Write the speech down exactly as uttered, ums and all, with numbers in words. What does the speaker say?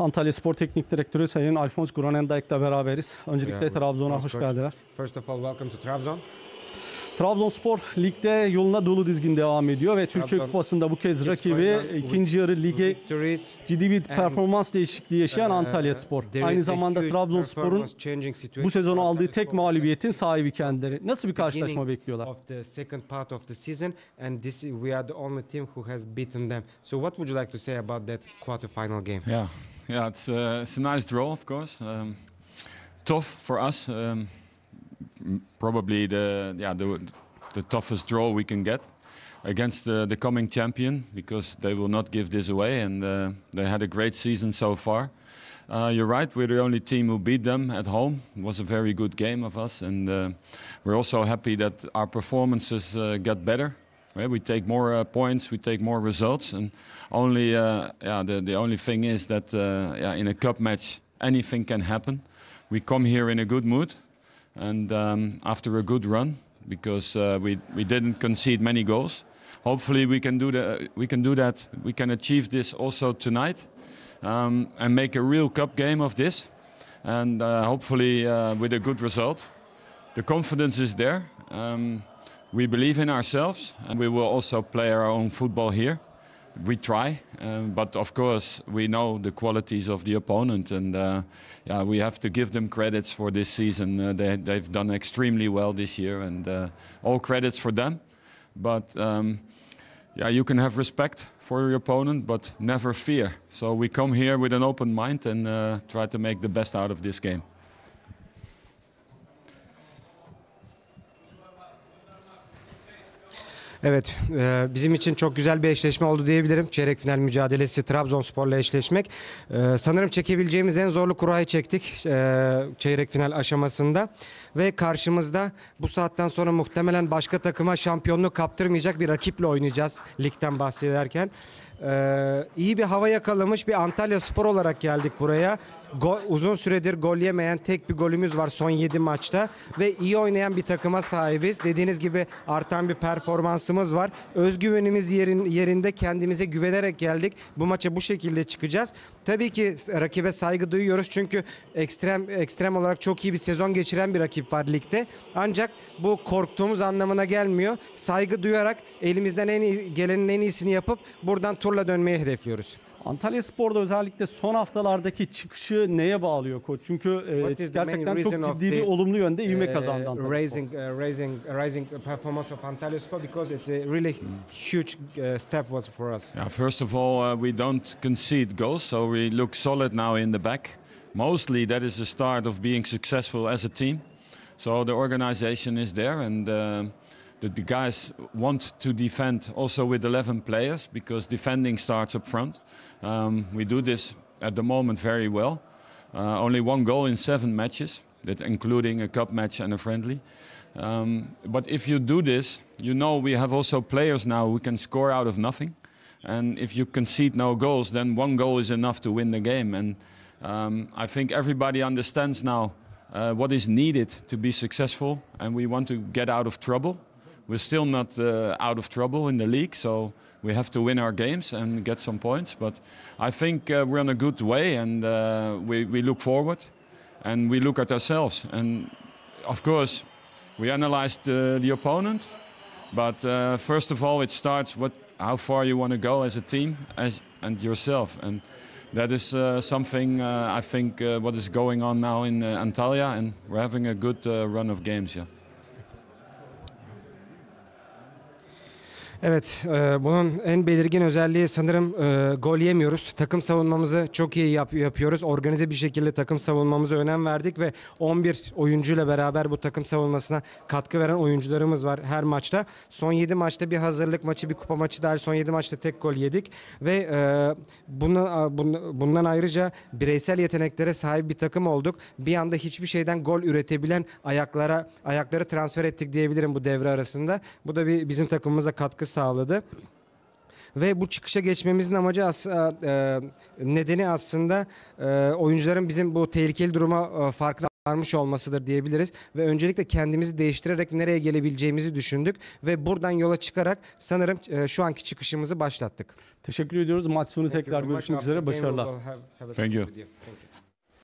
Antalyaspor Teknik Direktörü Sayın Alfons Groenendijk'le beraberiz. Öncelikle yeah, Trabzon'a hoş geldiler. First of all, welcome to Trabzon. Trabzonspor ligde yoluna dolu dizgin devam ediyor ve Trabzon, Türkiye Kupası'nda bu kez rakibi ikinci yarı lige ciddi bir performans değişikliği yaşayan Antalyaspor. Aynı zamanda Trabzonspor'un bu sezon aldığı tek mağlubiyetin sahibi kendileri. Nasıl bir karşılaşma bekliyorlar? Yeah, yeah, it's a, it's a nice draw, of course. Um, tough for us. Um, Probably the yeah the, the toughest draw we can get against the, the coming champion, because they will not give this away, and uh, they had a great season so far. Uh, you're right, we're the only team who beat them at home. It was a very good game of us, and uh, we're also happy that our performances uh, got better. Right? We take more uh, points, we take more results, and only uh, yeah the, the only thing is that uh, yeah, in a cup match anything can happen. We come here in a good mood. And um, after a good run, because uh, we we didn't concede many goals, hopefully we can do the we can do that. We can achieve this also tonight, um, and make a real cup game of this, and uh, hopefully uh, with a good result. The confidence is there. Um, we believe in ourselves, and we will also play our own football here. We try, um, but of course we know the qualities of the opponent, and uh, yeah, we have to give them credits for this season. Uh, they, they've done extremely well this year, and uh, all credits for them. But um, yeah, you can have respect for your opponent, but never fear. So we come here with an open mind and uh, try to make the best out of this game. Evet, bizim için çok güzel bir eşleşme oldu diyebilirim. Çeyrek final mücadelesi Trabzonspor'la eşleşmek. Sanırım çekebileceğimiz en zorlu kurayı çektik çeyrek final aşamasında. Ve karşımızda bu saatten sonra muhtemelen başka takıma şampiyonluğu kaptırmayacak bir rakiple oynayacağız ligden bahsederken. Ee, iyi bir hava yakalamış bir Antalyaspor olarak geldik buraya. Gol, uzun süredir gol yemeyen tek bir golümüz var son yedi maçta ve iyi oynayan bir takıma sahibiz. Dediğiniz gibi artan bir performansımız var. Özgüvenimiz yerin, yerinde, kendimize güvenerek geldik. Bu maça bu şekilde çıkacağız. Tabii ki rakibe saygı duyuyoruz, çünkü ekstrem ekstrem olarak çok iyi bir sezon geçiren bir rakip var ligde. Ancak bu korktuğumuz anlamına gelmiyor. Saygı duyarak elimizden en iyi, gelenin en iyisini yapıp buradan turla dönmeyi hedefliyoruz. Antalyaspor'da özellikle son haftalardaki çıkışı neye bağlıyor koç? Çünkü e, gerçekten çok ciddi bir olumlu yönde ivme kazandı Antalyaspor. Raising, uh, raising, rising performance of Antalyaspor, because it's a really huge uh, step was for us. Yeah, first of all, uh, we don't concede goals, so we look solid now in the back. Mostly that is the start of being successful as a team. So the organization is there, and uh, the, the guys want to defend also with eleven players, because defending starts up front. Um, we do this at the moment very well. Uh, only one goal in seven matches, that including a cup match and a friendly. Um, but if you do this, you know we have also players now who can score out of nothing. And if you concede no goals, then one goal is enough to win the game. And um, I think everybody understands now uh, what is needed to be successful, and we want to get out of trouble. We're still not uh, out of trouble in the league, so we have to win our games and get some points. But I think uh, we're on a good way, and uh, we, we look forward and we look at ourselves. And of course, we analyzed uh, the opponent, but uh, first of all, it starts what, how far you want to go as a team as, and yourself. And that is uh, something uh, I think uh, what is going on now in uh, Antalya, and we're having a good uh, run of games, yeah. Evet, e, bunun en belirgin özelliği sanırım e, gol yemiyoruz. Takım savunmamızı çok iyi yap yapıyoruz. Organize bir şekilde takım savunmamıza önem verdik ve on bir oyuncuyla beraber bu takım savunmasına katkı veren oyuncularımız var her maçta. Son yedi maçta bir hazırlık maçı, bir kupa maçı dahil son yedi maçta tek gol yedik ve e, bundan, bundan ayrıca bireysel yeteneklere sahip bir takım olduk. Bir anda hiçbir şeyden gol üretebilen ayaklara ayakları transfer ettik diyebilirim bu devre arasında. Bu da bir bizim takımımıza katkı sağladı. Ve bu çıkışa geçmemizin amacı aslında, e, nedeni aslında e, oyuncuların bizim bu tehlikeli duruma e, farkında varmış olmasıdır diyebiliriz ve öncelikle kendimizi değiştirerek nereye gelebileceğimizi düşündük ve buradan yola çıkarak sanırım şu anki çıkışımızı başlattık. Teşekkür ediyoruz. Maç sonu tekrar görüşmek üzere. Başarılar. Thank you.